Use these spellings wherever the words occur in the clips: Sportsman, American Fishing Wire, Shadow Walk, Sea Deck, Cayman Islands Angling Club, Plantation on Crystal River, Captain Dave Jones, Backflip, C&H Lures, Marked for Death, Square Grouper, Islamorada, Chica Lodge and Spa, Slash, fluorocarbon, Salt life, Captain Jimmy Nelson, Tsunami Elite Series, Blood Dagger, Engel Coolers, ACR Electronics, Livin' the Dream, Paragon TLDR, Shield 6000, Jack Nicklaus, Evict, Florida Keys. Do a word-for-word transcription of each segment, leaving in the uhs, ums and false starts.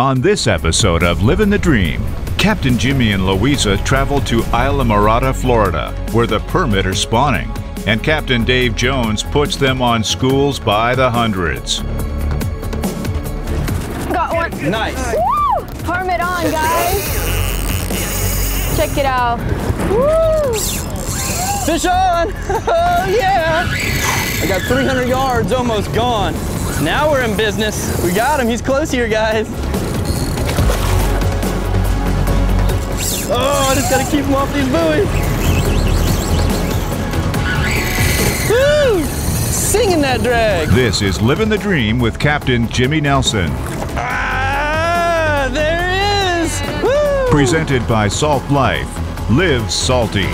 On this episode of Livin' the Dream, Captain Jimmy and Louisa travel to Islamorada, Florida, where the permit are spawning, and Captain Dave Jones puts them on schools by the hundreds. Got one. Nice. Woo! Permit on, guys. Check it out. Woo! Fish on. Oh, yeah. I got three hundred yards almost gone. Now we're in business. We got him. He's close here, guys. Oh, I just gotta keep them off these buoys. Woo! Singing that drag. This is Livin' the Dream with Captain Jimmy Nelson. Ah, there it is. Woo! Presented by Salt Life. Live salty.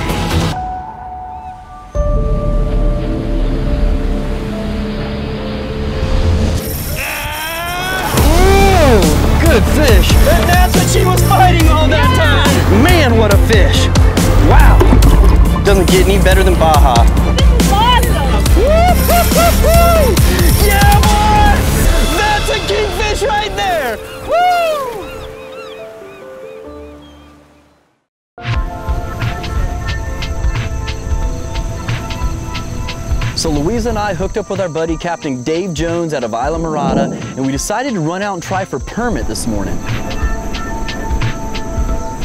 Ah! Ooh, good fish. And that's what she was fighting all that yeah. time. Man, what a fish! Wow! Doesn't get any better than Baja. This is awesome! Woo, woo, woo, woo. Yeah, boy! That's a kingfish right there! Woo! So Louisa and I hooked up with our buddy Captain Dave Jones out of Islamorada, and we decided to run out and try for permit this morning.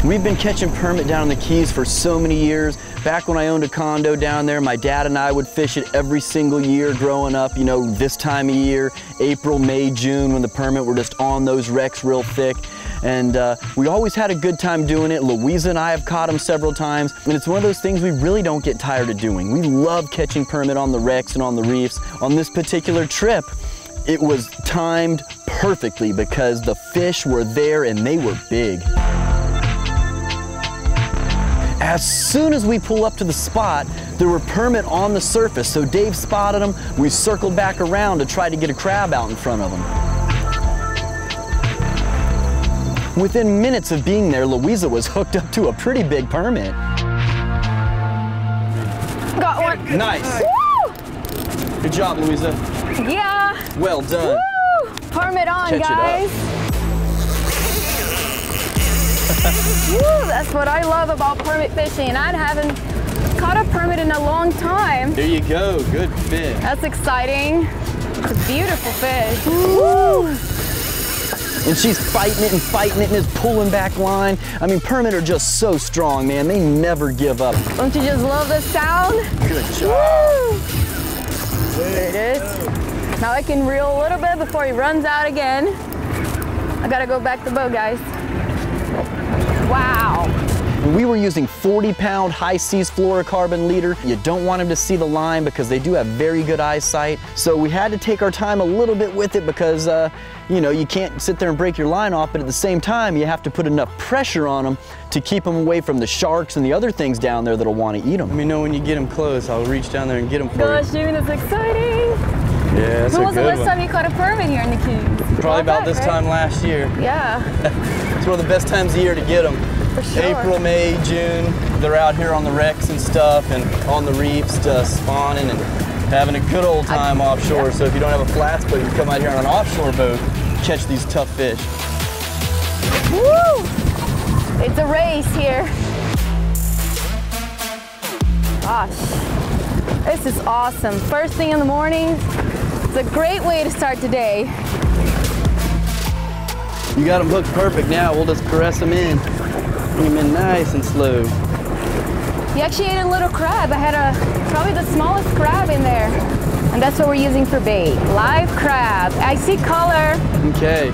We've been catching permit down in the Keys for so many years. Back when I owned a condo down there, my dad and I would fish it every single year growing up, you know, this time of year, April, May, June, when the permit were just on those wrecks real thick. And uh, we always had a good time doing it. Louisa and I have caught them several times, and it's one of those things we really don't get tired of doing. We love catching permit on the wrecks and on the reefs. On this particular trip, it was timed perfectly because the fish were there and they were big. As soon as we pull up to the spot, there were permit on the surface, so Dave spotted them. We circled back around to try to get a crab out in front of them. Within minutes of being there, Louisa was hooked up to a pretty big permit. Got one. Nice. Woo! Good job, Louisa. Yeah. Well done. Woo! Permit on, Catch guys. It up. Woo, that's what I love about permit fishing. I haven't caught a permit in a long time. There you go, good fish. That's exciting. It's a beautiful fish. Woo! And she's fighting it and fighting it and is pulling back line. I mean, permit are just so strong, man. They never give up. Don't you just love the sound? Good job. Woo! There it is. Now I can reel a little bit before he runs out again. I gotta go back to the boat, guys. Wow. We were using forty pound high seas fluorocarbon leader. You don't want them to see the line because they do have very good eyesight. So we had to take our time a little bit with it because, uh, you know, you can't sit there and break your line off, but at the same time, you have to put enough pressure on them to keep them away from the sharks and the other things down there that'll want to eat them. Let me know when you get them close. I'll reach down there and get them for you. Gosh, Jimmy, that's exciting. Yeah, that's a good one. When was the last time you caught a permit here in the Keys? Probably about this time last year. Yeah. It's one of the best times of year to get them. For sure. April, May, June. They're out here on the wrecks and stuff and on the reefs just spawning and having a good old time offshore. Yeah. So if you don't have a flats boat, you come out here on an offshore boat, catch these tough fish. Woo! It's a race here. Gosh, this is awesome. First thing in the morning. It's a great way to start today. You got them hooked perfect now. We'll just caress them in. Bring them in nice and slow. You actually ate a little crab. I had a probably the smallest crab in there. And that's what we're using for bait. Live crab. I see color. Okay.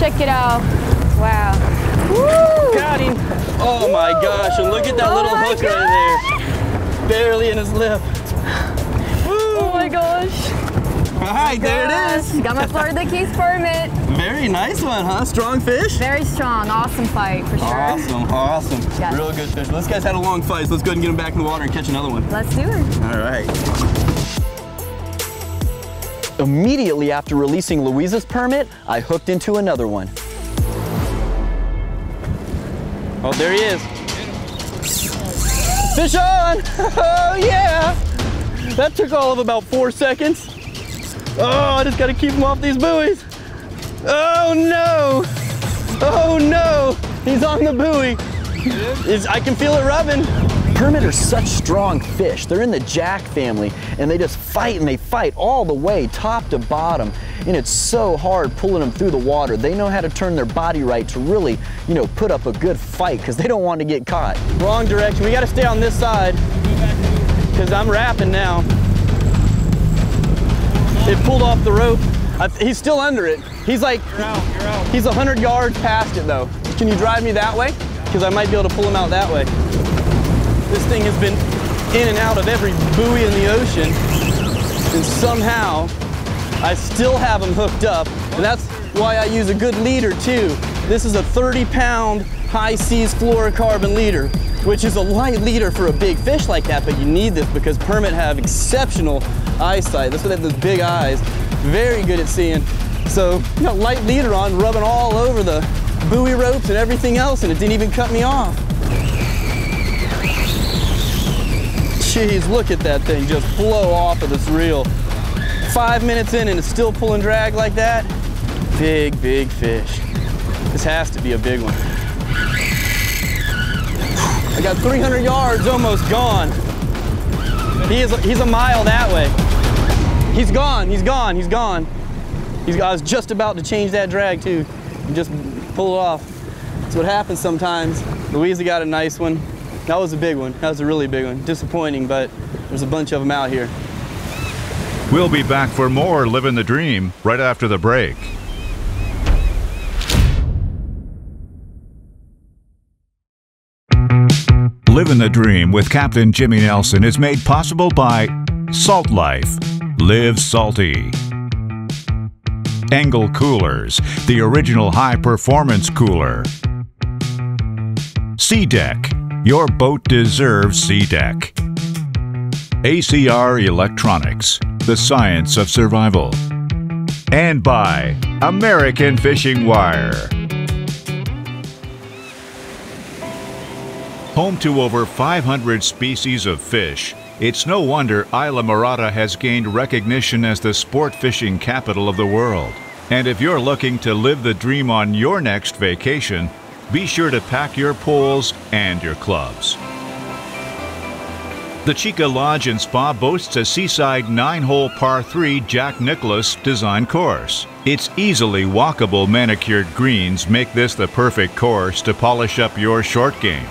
Check it out. Wow. Woo! Got him. Oh my Woo! Gosh. And look at that oh little hook God. Right there. Barely in his lip. Oh my gosh. All right, there it is. Got my Florida Keys permit. Very nice one, huh? Strong fish? Very strong. Awesome fight, for sure. Awesome, awesome. Yes. Real good fish. This guy's had a long fight, so let's go ahead and get him back in the water and catch another one. Let's do it. All right. Immediately after releasing Louisa's permit, I hooked into another one. Oh, there he is. Fish on! Oh, yeah! That took all of about four seconds. Oh, I just gotta keep them off these buoys. Oh no! Oh no! He's on the buoy. It's, I can feel it rubbing. Permit are such strong fish. They're in the jack family, and they just fight and they fight all the way, top to bottom. And it's so hard pulling them through the water. They know how to turn their body right to really, you know, put up a good fight because they don't want to get caught. Wrong direction. We got to stay on this side because I'm wrapping now. It pulled off the rope. I, he's still under it. He's like, you're out, you're out. He's one hundred yards past it though. Can you drive me that way? Because I might be able to pull him out that way. This thing has been in and out of every buoy in the ocean, and somehow I still have them hooked up, and that's why I use a good leader too. This is a thirty pound high seas fluorocarbon leader, which is a light leader for a big fish like that, but you need this because permit have exceptional eyesight. That's why they have those big eyes, very good at seeing. So you got light leader on, rubbing all over the buoy ropes and everything else, and it didn't even cut me off. Jeez, look at that thing just blow off of this reel. Five minutes in and it's still pulling drag like that. Big, big fish. This has to be a big one. I got three hundred yards almost gone. He is, he's a mile that way. He's gone, he's gone, he's gone. He's, I was just about to change that drag too. And just pull it off. That's what happens sometimes. Louisa got a nice one. That was a big one. That was a really big one. Disappointing, but there's a bunch of them out here. We'll be back for more Livin' the Dream right after the break. Livin' the Dream with Captain Jimmy Nelson is made possible by Salt Life. Live salty. Engel Coolers, the original high-performance cooler. Sea Deck. Your boat deserves Sea Deck. A C R Electronics, the science of survival. And by American Fishing Wire. Home to over five hundred species of fish, it's no wonder Islamorada has gained recognition as the sport fishing capital of the world. And if you're looking to live the dream on your next vacation, be sure to pack your poles and your clubs. The Chica Lodge and Spa boasts a seaside nine-hole par three Jack Nicklaus design course. Its easily walkable manicured greens make this the perfect course to polish up your short game.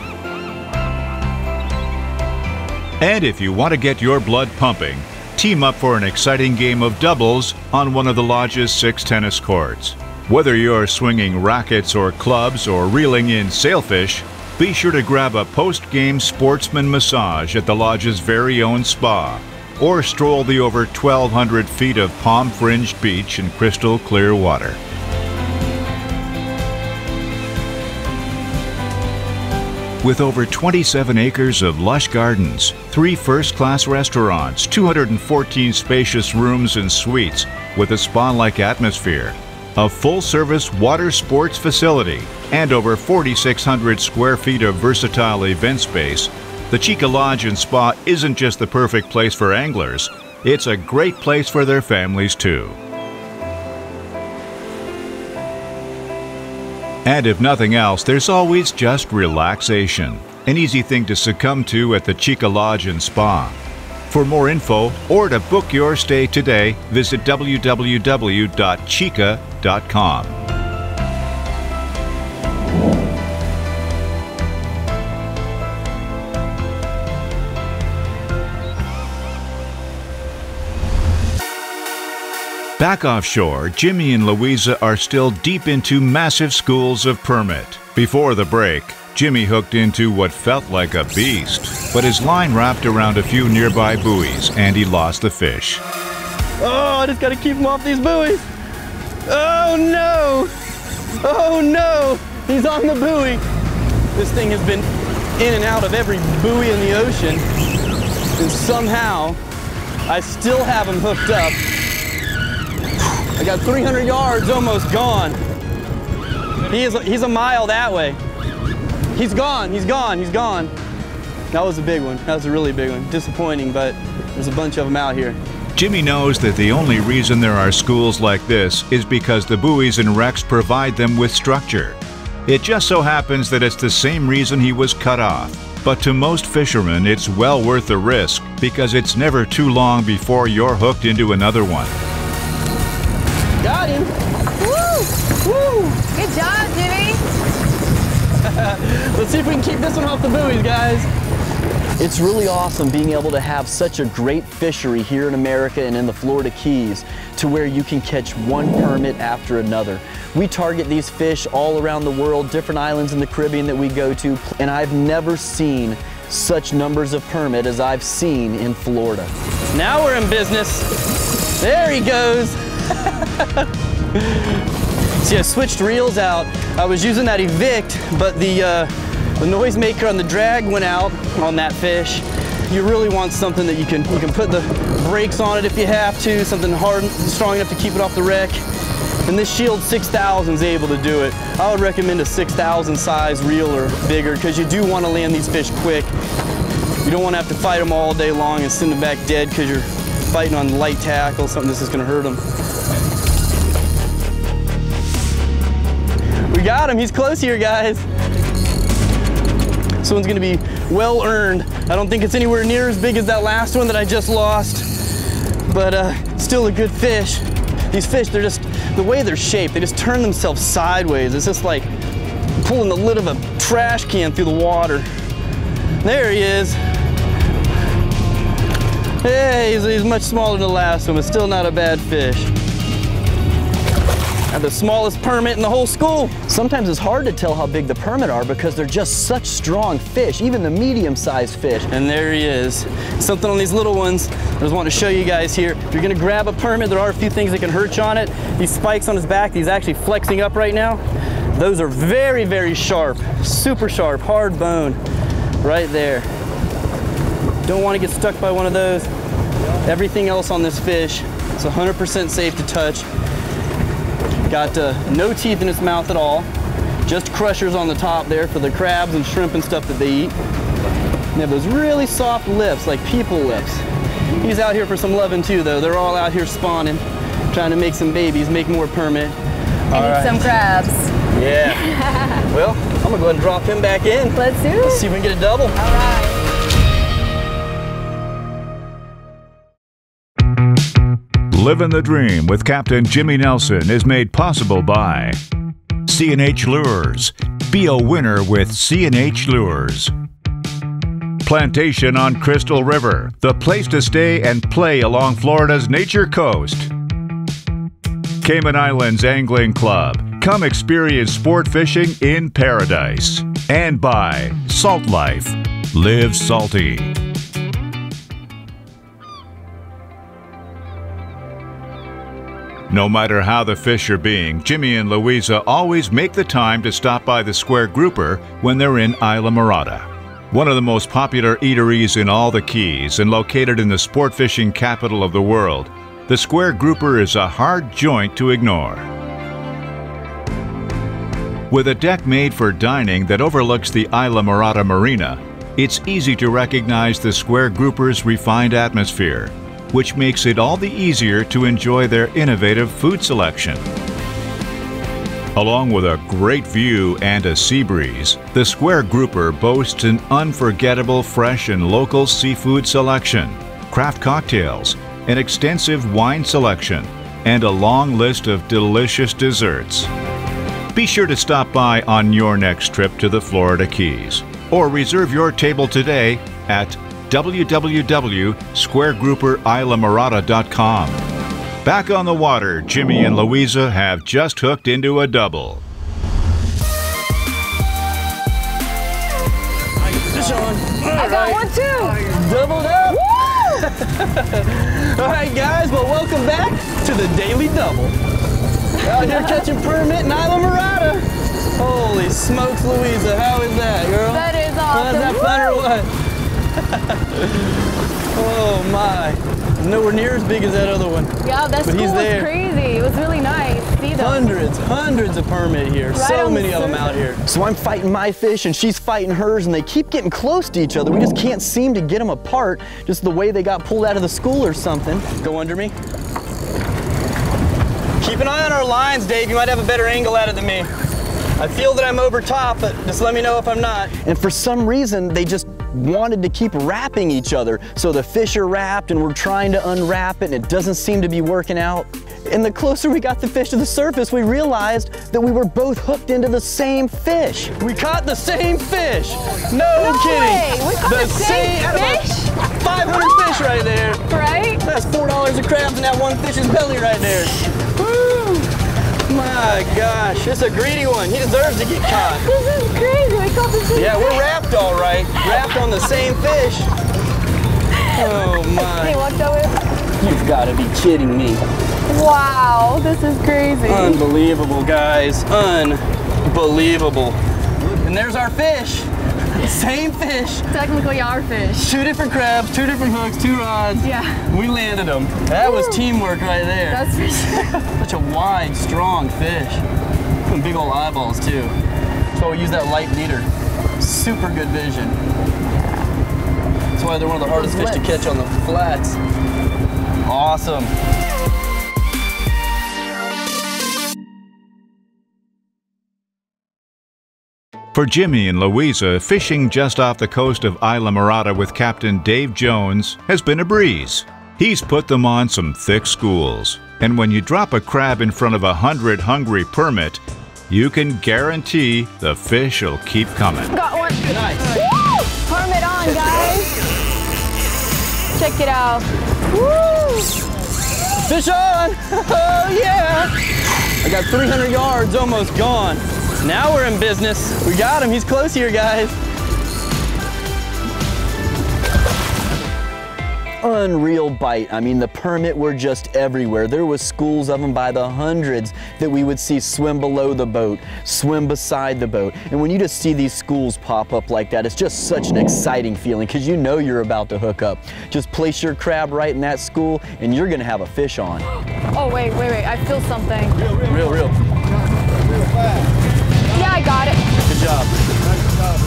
And if you want to get your blood pumping, team up for an exciting game of doubles on one of the lodge's six tennis courts. Whether you're swinging rackets or clubs or reeling in sailfish, be sure to grab a post-game Sportsman massage at the lodge's very own spa, or stroll the over twelve hundred feet of palm-fringed beach and crystal clear water. With over twenty-seven acres of lush gardens, three first-class restaurants, two hundred fourteen spacious rooms and suites with a spa-like atmosphere, a full-service water sports facility, and over forty-six hundred square feet of versatile event space, the Chica Lodge and Spa isn't just the perfect place for anglers, it's a great place for their families too. And if nothing else, there's always just relaxation, an easy thing to succumb to at the Chica Lodge and Spa. For more info or to book your stay today, visit w w w dot chica dot com. Back offshore, Jimmy and Louisa are still deep into massive schools of permit. Before the break, Jimmy hooked into what felt like a beast, but his line wrapped around a few nearby buoys and he lost the fish. Oh, I just gotta keep him off these buoys. Oh no! Oh no! He's on the buoy. This thing has been in and out of every buoy in the ocean, and somehow I still have him hooked up. I got three hundred yards almost gone. He is, he's a mile that way. He's gone, he's gone, he's gone. That was a big one. That was a really big one. Disappointing, but there's a bunch of them out here. Jimmy knows that the only reason there are schools like this is because the buoys and wrecks provide them with structure. It just so happens that it's the same reason he was cut off. But to most fishermen, it's well worth the risk because it's never too long before you're hooked into another one. Got him! Woo! Woo! Good job, Jimmy! Let's see if we can keep this one off the buoys, guys. It's really awesome being able to have such a great fishery here in America and in the Florida Keys to where you can catch one permit after another. We target these fish all around the world, different islands in the Caribbean that we go to, and I've never seen such numbers of permit as I've seen in Florida. Now we're in business. There he goes. See, I switched reels out. I was using that Evict, but the uh, The noisemaker on the drag went out on that fish. You really want something that you can you can put the brakes on it if you have to, something hard and strong enough to keep it off the wreck. And this Shield six thousand is able to do it. I would recommend a six thousand size reel or bigger because you do want to land these fish quick. You don't want to have to fight them all day long and send them back dead because you're fighting on light tackle, something that's just going to hurt them. We got him. He's close here, guys. This one's gonna be well earned. I don't think it's anywhere near as big as that last one that I just lost, but uh, still a good fish. These fish, they're just, the way they're shaped, they just turn themselves sideways. It's just like pulling the lid of a trash can through the water. There he is. Hey, he's, he's much smaller than the last one, but still not a bad fish. The smallest permit in the whole school. Sometimes it's hard to tell how big the permit are because they're just such strong fish, even the medium-sized fish. And there he is. Something on these little ones. I just want to show you guys here. If you're gonna grab a permit, there are a few things that can hurt you on it. These spikes on his back, he's actually flexing up right now. Those are very, very sharp, super sharp, hard bone right there. Don't want to get stuck by one of those. Everything else on this fish, it's one hundred percent safe to touch. Got uh, no teeth in its mouth at all, just crushers on the top there for the crabs and shrimp and stuff that they eat. They have those really soft lips, like people lips. He's out here for some loving too, though. They're all out here spawning, trying to make some babies, make more permit. I all need right. some crabs. Yeah. Well, I'm gonna go ahead and drop him back in. Let's do it. Let's see if we can get a double. All right. Livin' the Dream with Captain Jimmy Nelson is made possible by C and H Lures. Be a winner with C and H Lures. Plantation on Crystal River, the place to stay and play along Florida's nature coast. Cayman Islands Angling Club. Come experience sport fishing in paradise. And by Salt Life. Live salty. No matter how the fish are being, Jimmy and Louisa always make the time to stop by the Square Grouper when they're in Islamorada, one of the most popular eateries in all the Keys and located in the sport fishing capital of the world. The Square Grouper is a hard joint to ignore. With a deck made for dining that overlooks the Islamorada Marina, it's easy to recognize the Square Grouper's refined atmosphere, which makes it all the easier to enjoy their innovative food selection. Along with a great view and a sea breeze, the Square Grouper boasts an unforgettable fresh and local seafood selection, craft cocktails, an extensive wine selection, and a long list of delicious desserts. Be sure to stop by on your next trip to the Florida Keys, or reserve your table today at w w w dot square grouper islamorada dot com. Back on the water, Jimmy and Louisa have just hooked into a double. I got one too. Doubled up. Woo! All right, guys. Well, welcome back to the Daily Double. Out here catching permit in Islamorada. Holy smokes, Louisa! How is that, girl? That is awesome. Well, is that fun or what? Oh my. nowhere near as big as that other one. Yeah, that school was there. Crazy. It was really nice to see them. Hundreds, hundreds of permit here. Right, so many the of them out here. So I'm fighting my fish and she's fighting hers and they keep getting close to each other. We just can't seem to get them apart, just the way they got pulled out of the school or something. Go under me. Keep an eye on our lines, Dave. You might have a better angle at it than me. I feel that I'm over top, but just let me know if I'm not. And for some reason, they just wanted to keep wrapping each other. So the fish are wrapped and we're trying to unwrap it and it doesn't seem to be working out. And the closer we got the fish to the surface, we realized that we were both hooked into the same fish. We caught the same fish. No, no kidding. Way. We caught the, the same, same fish? five hundred oh. fish right there. Right? That's four dollars a crab and that one fish's belly right there. Woo! My gosh, it's a greedy one. He deserves to get caught. This is crazy. We caught the same fish. Yeah, we're wrapped all right. Wrapped on the same fish. Oh my. Hey, walk that way. You've got to be kidding me. Wow, this is crazy. Unbelievable, guys. Unbelievable. And there's our fish. Same fish. Technically our fish. Two different crabs, two different hooks, two rods. Yeah. We landed them. That Woo. was teamwork right there. That's for sure. Such a wide, strong fish. And big old eyeballs too. So we use that light leader. Super good vision. That's why they're one of the hardest fish to catch on the flats. Awesome. For Jimmy and Louisa, fishing just off the coast of Islamorada with Captain Dave Jones has been a breeze. He's put them on some thick schools. And when you drop a crab in front of a hundred hungry permit, you can guarantee the fish will keep coming. Got one. Nice. Woo! Permit on, guys. Check it out. Woo! Fish on. Oh, yeah. I got three hundred yards almost gone. Now we're in business. We got him. He's close here, guys. Unreal bite. I mean, the permit were just everywhere. There was schools of them by the hundreds that we would see swim below the boat, swim beside the boat. And when you just see these schools pop up like that, it's just such an exciting feeling because you know you're about to hook up. Just place your crab right in that school and you're gonna have a fish on. Oh, wait, wait, wait. I feel something. Real, real, real. real. real fast. I got it. Good job. Nice job.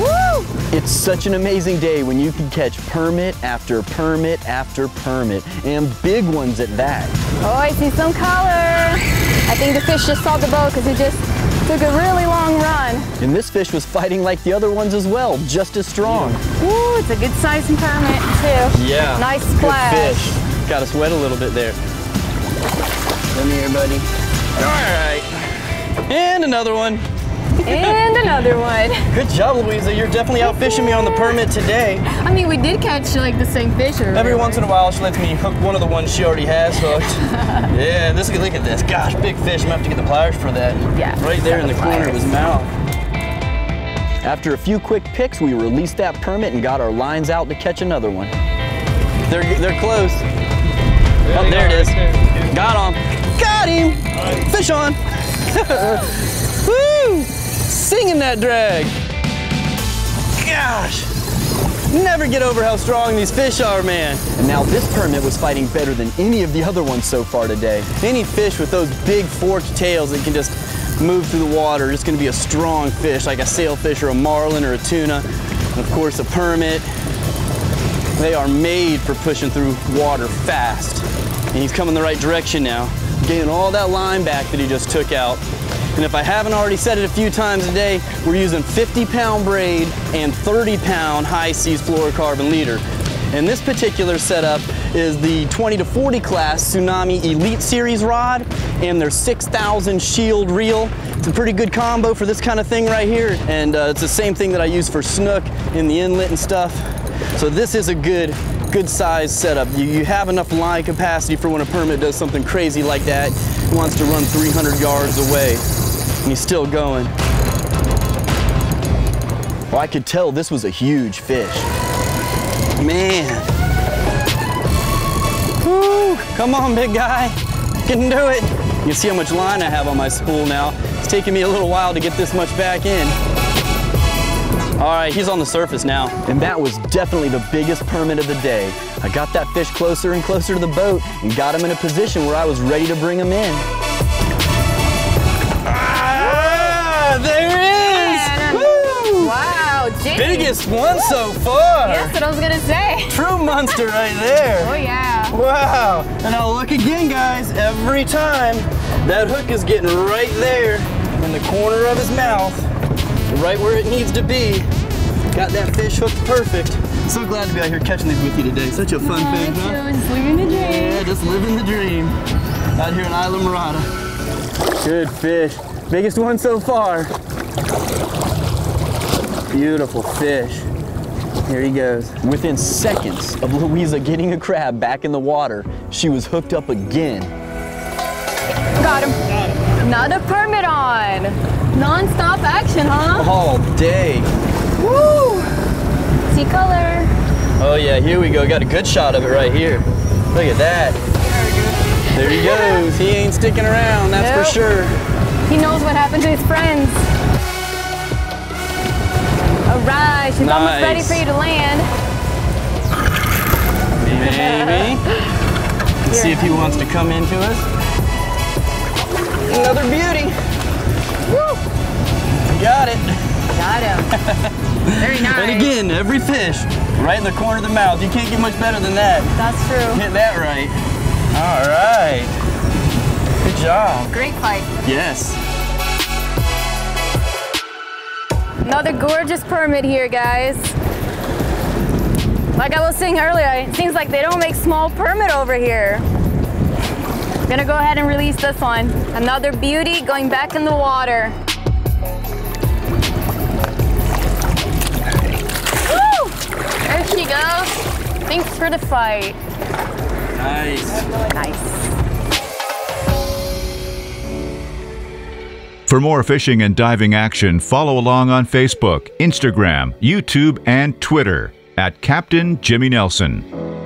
Woo! It's such an amazing day when you can catch permit after permit after permit, and big ones at that. Oh, I see some color. I think the fish just saw the boat because he just took a really long run. And this fish was fighting like the other ones as well, just as strong. Woo, it's a good size and permit too. Yeah. Nice splash. Good fish. Got us wet a little bit there. Come here, buddy. All right. And another one. And another one. Good job, Louisa. You're definitely out fishing me on the permit today. I mean, we did catch like the same fish. Or Every once in a while, she lets me hook one of the ones she already has hooked. Yeah, this look at this. Gosh, big fish. I'm gonna have to get the pliers for that. Yeah. Right there in the corner of his mouth. After a few quick picks, we released that permit and got our lines out to catch another one. They're they're close. There oh, there it is. There. Got him. Got him. Right. Fish on. Woo! Singing that drag. Gosh, never get over how strong these fish are, man. And now this permit was fighting better than any of the other ones so far today. Any fish with those big forked tails that can just move through the water is going to be a strong fish, like a sailfish or a marlin or a tuna. And of course, a permit. They are made for pushing through water fast. And he's coming the right direction now. Getting all that line back that he just took out. And if I haven't already said it a few times today, we're using fifty pound braid and thirty pound high seas fluorocarbon leader. And this particular setup is the twenty to forty class Tsunami Elite Series rod and their six thousand Shield reel. It's a pretty good combo for this kind of thing right here. And uh, it's the same thing that I use for snook in the inlet and stuff. So this is a good good size setup. You, you have enough line capacity for when a permit does something crazy like that. He wants to run three hundred yards away, and he's still going. Well, I could tell this was a huge fish. Man. Woo, come on, big guy. You can do it. You can see how much line I have on my spool now. It's taking me a little while to get this much back in. All right, he's on the surface now. And that was definitely the biggest permit of the day. I got that fish closer and closer to the boat and got him in a position where I was ready to bring him in. Ah, there it is! Wow, geez. Biggest one Woo. So far. Yes, what I was gonna say. True monster right there. Oh yeah. Wow, and I'll look again, guys, every time. That hook is getting right there in the corner of his mouth, right where it needs to be. Got that fish hooked perfect. So glad to be out here catching these with you today. Such a fun oh, thing, huh? Just living the dream. Yeah, just living the dream. Out here in Islamorada. Good fish. Biggest one so far. Beautiful fish. Here he goes. Within seconds of Louisa getting a crab back in the water, she was hooked up again. Got him. Got him. Another permit on. Non-stop action, huh? All day. Woo! See color. Oh yeah, here we go. Got a good shot of it right here. Look at that. There he goes. He ain't sticking around, that's nope. for sure. He knows what happened to his friends. All right, she's nice. Almost ready for you to land. Maybe. Let's see if he wants to come into us. Another beauty. Woo! Got it. Got him. Very nice. And again, every fish right in the corner of the mouth. You can't get much better than that. That's true. Hit that right. All right. Good job. Great fight. Yes. Another gorgeous permit here, guys. Like I was saying earlier, it seems like they don't make small permit over here. I'm gonna go ahead and release this one. Another beauty going back in the water. Woo! There she goes. Thanks for the fight. Nice. Nice. For more fishing and diving action, follow along on Facebook, Instagram, YouTube, and Twitter at Captain Jimmy Nelson.